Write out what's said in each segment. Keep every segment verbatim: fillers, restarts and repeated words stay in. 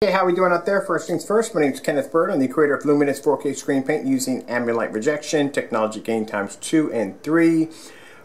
Hey, how are we doing out there? First things first, my name is Kenneth Bird. I'm the creator of Luminous four K Screen Paint using Ambient Light Rejection, Technology Gain Times two and three.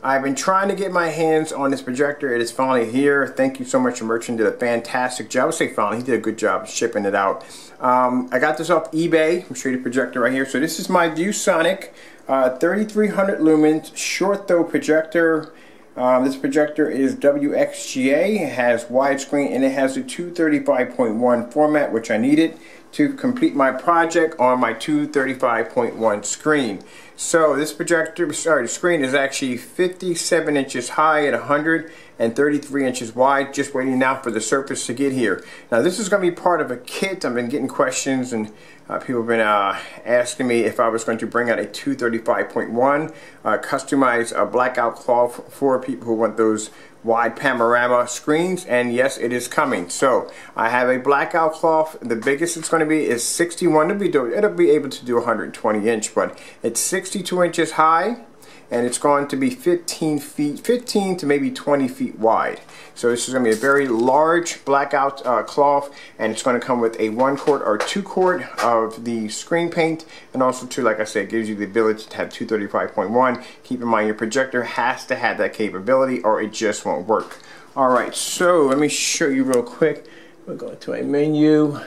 I've been trying to get my hands on this projector. It is finally here. Thank you so much. The merchant did a fantastic job. I would say finally, he did a good job shipping it out. Um, I got this off eBay. I'm sure the projector right here. So this is my ViewSonic uh, thirty-three hundred lumens short throw projector. Um, this projector is W X G A, it has widescreen, and it has a two thirty-five point one format, which I needed to complete my project on my two thirty-five point one screen. So this projector, sorry, the screen is actually fifty-seven inches high at one hundred thirty-three inches wide, just waiting now for the surface to get here. Now this is going to be part of a kit. I've been getting questions, and uh, people have been uh, asking me if I was going to bring out a two thirty-five point one, uh, customize a blackout cloth for people who want those wide panorama screens, and yes, it is coming. So I have a blackout cloth. The biggest it's going to be is sixty-one. It'll be, do, it'll be able to do one hundred twenty inch, but it's sixty-two inches high, and it's going to be fifteen feet, fifteen to maybe twenty feet wide. So this is going to be a very large blackout uh, cloth, and it's going to come with a one quart or two quart of the screen paint, and also too, like I said, it gives you the ability to have two thirty-five point one. Keep in mind your projector has to have that capability or it just won't work. Alright, so let me show you real quick. We'll go to a menu.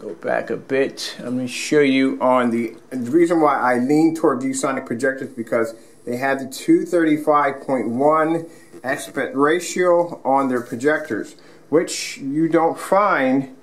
Go back a bit. I'm going to show you on the, the reason why I lean toward ViewSonic projectors, because they have the two thirty-five point one aspect ratio on their projectors, which you don't find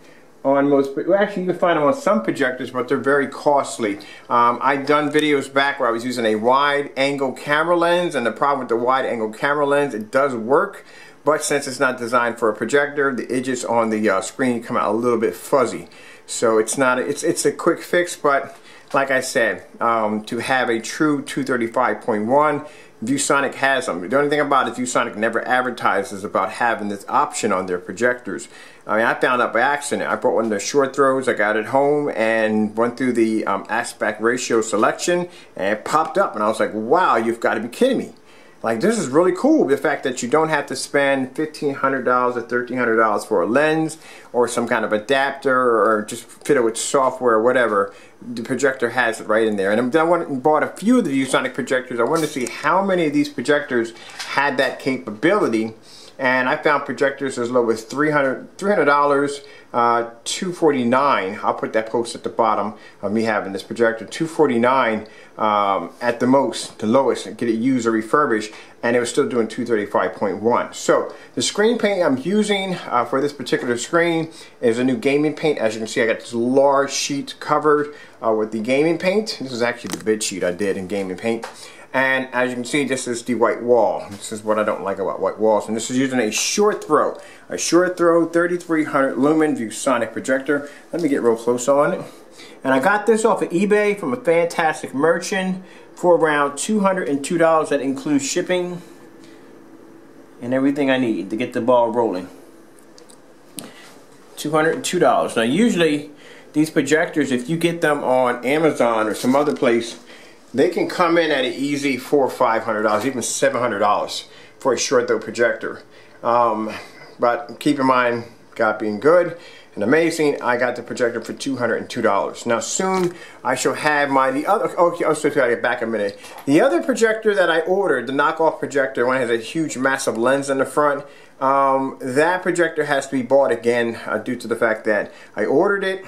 on most. Well, actually, you can find them on some projectors, but they're very costly. Um, I've done videos back where I was using a wide-angle camera lens, and the problem with the wide-angle camera lens, it does work. But since it's not designed for a projector, the edges on the uh, screen come out a little bit fuzzy. So it's not a, it's it's a quick fix, but like I said, um, to have a true two thirty-five point one, ViewSonic has them. The only thing about it, ViewSonic never advertises about having this option on their projectors. I mean, I found out by accident. I bought one of the short throws I got at home and went through the um, aspect ratio selection, and it popped up, and I was like, wow, you've got to be kidding me. Like, this is really cool, the fact that you don't have to spend fifteen hundred dollars or thirteen hundred dollars for a lens or some kind of adapter or just fit it with software or whatever. The projector has it right in there. And I went and bought a few of the ViewSonic projectors. I wanted to see how many of these projectors had that capability. And I found projectors as low as three hundred dollars, three hundred dollars uh, two forty-nine. I'll put that post at the bottom of me having this projector. two forty-nine um, at the most, the lowest, and get it used or refurbished, and it was still doing two thirty-five point one. So the screen paint I'm using uh, for this particular screen is a new gaming paint. As you can see, I got this large sheet covered uh, with the gaming paint. This is actually the bid sheet I did in gaming paint. And as you can see, this is the white wall. This is what I don't like about white walls. And this is using a short throw. A short throw thirty-three hundred lumen ViewSonic projector. Let me get real close on it. And I got this off of eBay from a fantastic merchant for around two hundred two dollars. That includes shipping and everything I need to get the ball rolling. two hundred two dollars. Now usually these projectors, if you get them on Amazon or some other place, they can come in at an easy four or five hundred dollars, even seven hundred dollars for a short throw projector. Um, but keep in mind, God being good and amazing, I got the projector for two hundred and two dollars. Now soon I shall have my the other. Okay, I'll still gotta get back a minute. The other projector that I ordered, the knockoff projector, one has a huge, massive lens in the front. Um, that projector has to be bought again uh, due to the fact that I ordered it.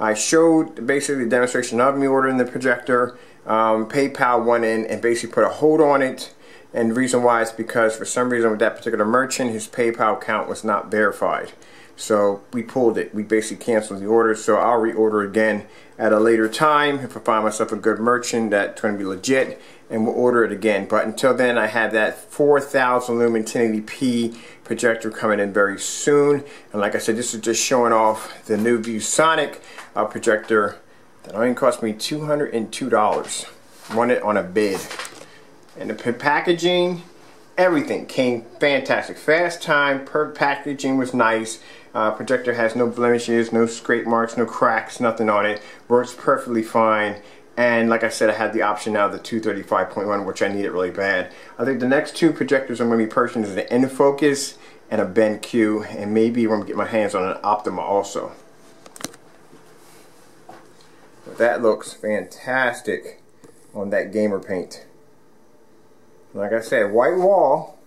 I showed basically the demonstration of me ordering the projector. Um, PayPal went in and basically put a hold on it, and the reason why is because for some reason with that particular merchant, his PayPal account was not verified. So we pulled it. We basically canceled the order, so I'll reorder again at a later time if I find myself a good merchant that's going to be legit, and we'll order it again. But until then, I have that four thousand lumen ten eighty p projector coming in very soon. And like I said, this is just showing off the new ViewSonic uh, projector. That only cost me two hundred two dollars. Won it on a bid. And the packaging, everything came fantastic. Fast time, per packaging was nice. Uh, projector has no blemishes, no scrape marks, no cracks, nothing on it. Works perfectly fine. And like I said, I had the option now of the two thirty-five point one, which I needed really bad. I think the next two projectors I'm going to be purchasing is the InFocus and a BenQ, and maybe I'm going to get my hands on an Optima also. But that looks fantastic on that gamer paint. Like I said, white wall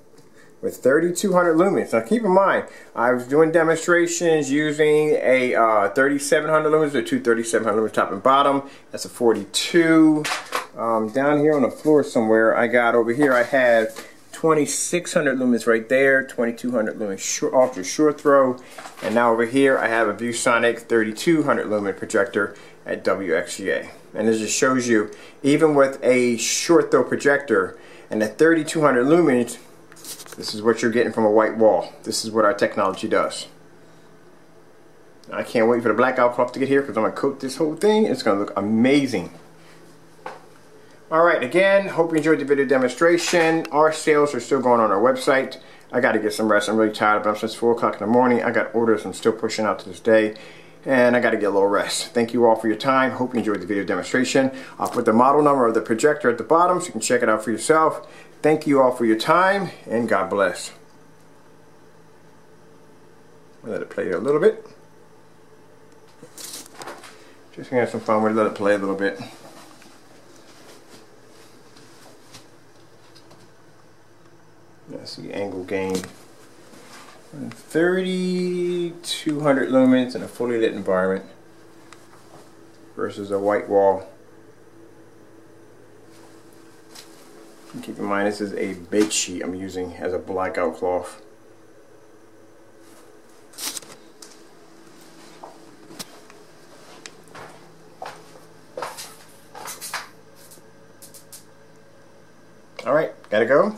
with thirty-two hundred lumens. Now keep in mind, I was doing demonstrations using a uh, thirty-seven hundred lumens, or two thirty-seven hundred lumens top and bottom. That's a forty-two. Um, down here on the floor somewhere, I got over here, I had twenty-six hundred lumens right there, twenty-two hundred lumens short, ultra short throw, and now over here I have a ViewSonic thirty-two hundred lumen projector at W X G A. And this just shows you, even with a short throw projector and a thirty-two hundred lumens, this is what you're getting from a white wall. This is what our technology does. I can't wait for the blackout cloth to get here because I'm going to coat this whole thing. It's going to look amazing. Alright, again, hope you enjoyed the video demonstration. Our sales are still going on our website. I got to get some rest. I'm really tired, but since four o'clock in the morning, I got orders I'm still pushing out to this day, and I got to get a little rest. Thank you all for your time. Hope you enjoyed the video demonstration. I'll put the model number of the projector at the bottom so you can check it out for yourself. Thank you all for your time, and God bless. I'll let it play a little bit. Just going to have some fun with it. Let it play a little bit. Let's see, angle gain. thirty-two hundred lumens in a fully lit environment versus a white wall. And keep in mind, this is a bed sheet I'm using as a blackout cloth. All right, gotta go.